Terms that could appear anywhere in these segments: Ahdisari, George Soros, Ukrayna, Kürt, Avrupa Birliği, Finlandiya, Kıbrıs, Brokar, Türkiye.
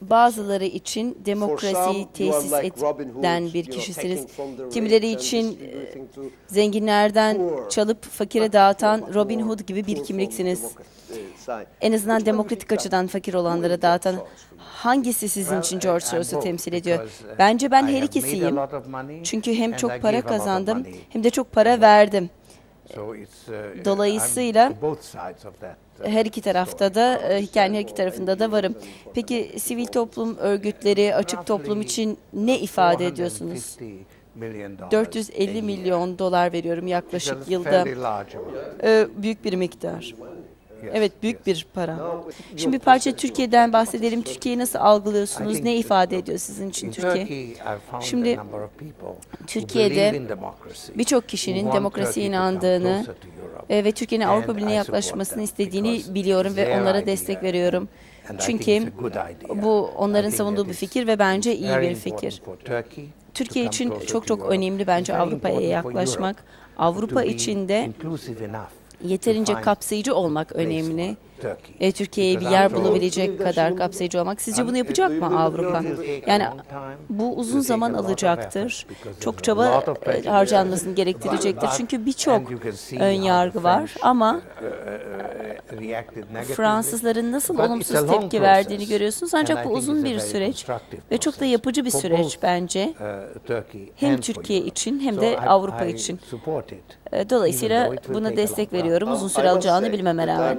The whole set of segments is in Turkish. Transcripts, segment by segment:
Bazıları için demokrasiyi tesis eden bir kişisiniz. Kimileri için zenginlerden çalıp fakire dağıtan Robin Hood gibi bir kimliksiniz. En azından demokratik açıdan fakir olanlara dağıtan. Hangisi sizin için George Soros'u temsil ediyor? Bence ben her ikisiyim. Çünkü hem çok para kazandım hem de çok para verdim. Dolayısıyla her iki tarafta da, hikayenin her iki tarafında da varım. Peki sivil toplum örgütleri, açık toplum için ne ifade ediyorsunuz? 450 milyon dolar veriyorum yaklaşık yılda. Büyük bir miktar. Evet, büyük bir para. Şimdi bir parça Türkiye'den bahsedelim. Türkiye'yi nasıl algılıyorsunuz? Ne ifade ediyor sizin için Türkiye? Şimdi Türkiye'de birçok kişinin demokrasiye inandığını ve Türkiye'nin Avrupa Birliği'ne yaklaşmasını istediğini biliyorum ve onlara destek veriyorum. Çünkü bu onların savunduğu bir fikir ve bence iyi bir fikir. Türkiye için çok çok önemli bence Avrupa'ya yaklaşmak. Avrupa içinde yeterince kapsayıcı olmak önemli. Türkiye'ye bir yer bulabilecek kadar kapsayıcı olmak. Sizce bunu yapacak mı Avrupa? Yani bu uzun zaman alacaktır. Çok çaba harcanmasını gerektirecektir. Çünkü birçok önyargı var ama Fransızların nasıl olumsuz tepki verdiğini görüyorsunuz. Ancak bu uzun bir süreç ve çok da yapıcı bir süreç bence. Hem Türkiye için hem de Avrupa için. Dolayısıyla buna destek veriyorum. Uzun süre alacağını bilmeme rağmen.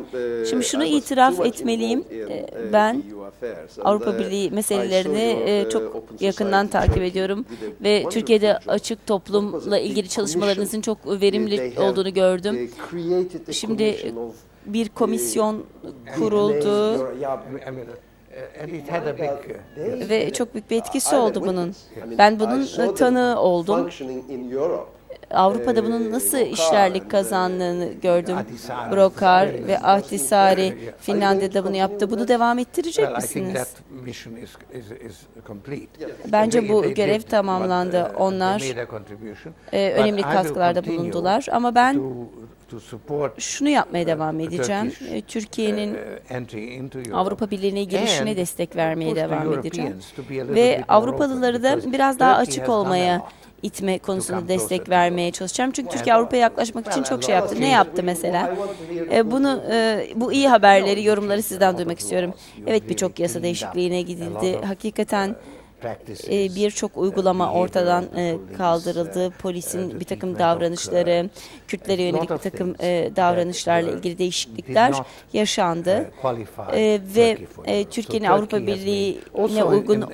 Şimdi şunu itiraf etmeliyim, ben Avrupa Birliği meselelerini çok yakından takip ediyorum ve Türkiye'de açık toplumla ilgili çalışmalarınızın çok verimli olduğunu gördüm. Şimdi bir komisyon kuruldu ve çok büyük bir etkisi oldu bunun. Ben bunun tanığı oldum. Avrupa'da bunun nasıl işlerlik kazandığını gördüm. Brokar ve Ahdisari Finlandiya'da bunu yaptı. Bunu devam ettirecek misiniz? Bence bu görev tamamlandı. Onlar önemli katkılarda bulundular. Ama ben şunu yapmaya devam edeceğim. Türkiye'nin Avrupa Birliği'ne girişine destek vermeye devam edeceğim. Ve Avrupalıları da biraz daha açık olmaya itme konusunda destek vermeye çalışacağım. Çünkü Türkiye Avrupa'ya yaklaşmak için çok şey yaptı. Ne yaptı mesela? Bu iyi haberleri, yorumları sizden duymak istiyorum. Evet, birçok yasa değişikliğine gidildi. Hakikaten birçok uygulama ortadan kaldırıldı. Polisin bir takım davranışları, Kürtlere yönelik bir takım davranışlarla ilgili değişiklikler yaşandı. Ve Türkiye'nin Avrupa Birliği'ne uygun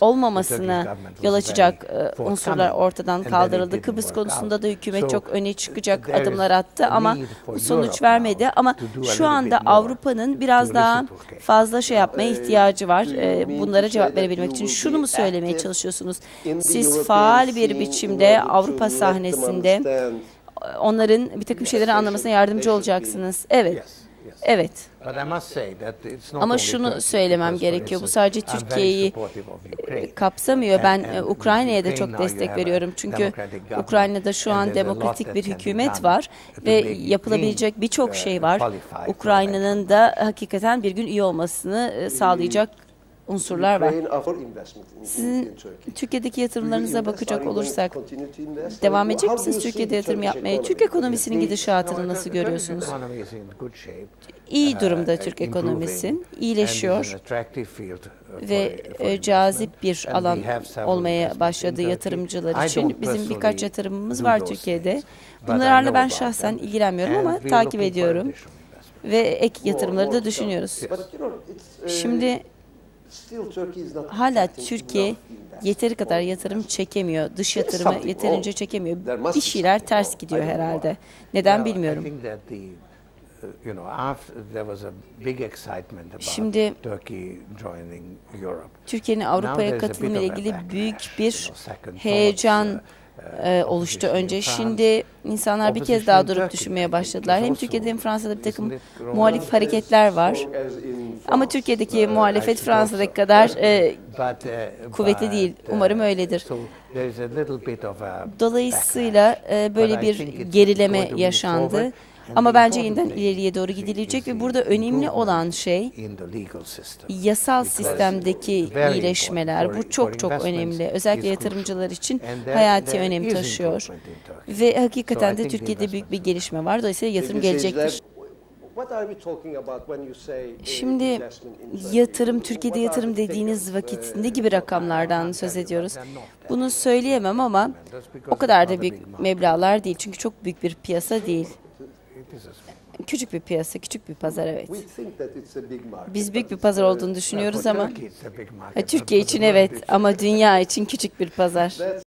olmamasına yol açacak unsurlar ortadan kaldırıldı. Kıbrıs konusunda da hükümet çok öne çıkacak adımlar attı ama sonuç vermedi. Ama şu anda Avrupa'nın biraz daha fazla şey yapmaya ihtiyacı var. Bunlara cevap verebilir için. Şunu mu söylemeye çalışıyorsunuz? Siz faal bir biçimde Avrupa sahnesinde onların bir takım şeyleri anlamasına yardımcı olacaksınız. Evet. Evet. Ama şunu söylemem gerekiyor. Bu sadece Türkiye'yi kapsamıyor. Ben Ukrayna'ya da çok destek veriyorum. Çünkü Ukrayna'da şu an demokratik bir hükümet var ve yapılabilecek birçok şey var. Ukrayna'nın da hakikaten bir gün üye olmasını sağlayacak unsurlar var. Sizin Türkiye'deki yatırımlarınıza bakacak olursak devam edecek misiniz Türkiye'de yatırım yapmaya? Türk ekonomisinin gidişatını nasıl görüyorsunuz? İyi durumda Türk ekonomisi, iyileşiyor ve cazip bir alan olmaya başladı yatırımcılar için. Bizim birkaç yatırımımız var Türkiye'de. Bunlarla ben şahsen ilgilenmiyorum ama takip ediyorum ve ek yatırımları da düşünüyoruz. Şimdi hala Türkiye yeteri kadar yatırım çekemiyor. Dış yatırımı yeterince çekemiyor. Bir şeyler ters gidiyor herhalde. Neden bilmiyorum. Şimdi Türkiye'nin Avrupa'ya katılımla ilgili büyük bir heyecan oluştu önce. Şimdi insanlar bir kez daha durup düşünmeye başladılar. Hem Türkiye'de hem Fransa'da bir takım muhalif hareketler var. Ama Türkiye'deki muhalefet Fransa'daki kadar kuvvetli değil. Umarım öyledir. Dolayısıyla böyle bir gerileme yaşandı. Ama bence yeniden ileriye doğru gidilecek ve burada önemli olan şey yasal sistemdeki iyileşmeler. Bu çok çok önemli. Özellikle yatırımcılar için hayati önem taşıyor. Ve hakikaten de Türkiye'de büyük bir gelişme var. Dolayısıyla yatırım gelecektir. Şimdi yatırım, Türkiye'de yatırım dediğiniz vakit ne gibi rakamlardan söz ediyoruz? Bunu söyleyemem ama o kadar da büyük meblağlar değil. Çünkü çok büyük bir piyasa değil. Küçük bir piyasa, küçük bir pazar, evet. Biz büyük bir pazar olduğunu düşünüyoruz ama Türkiye için evet ama dünya için küçük bir pazar.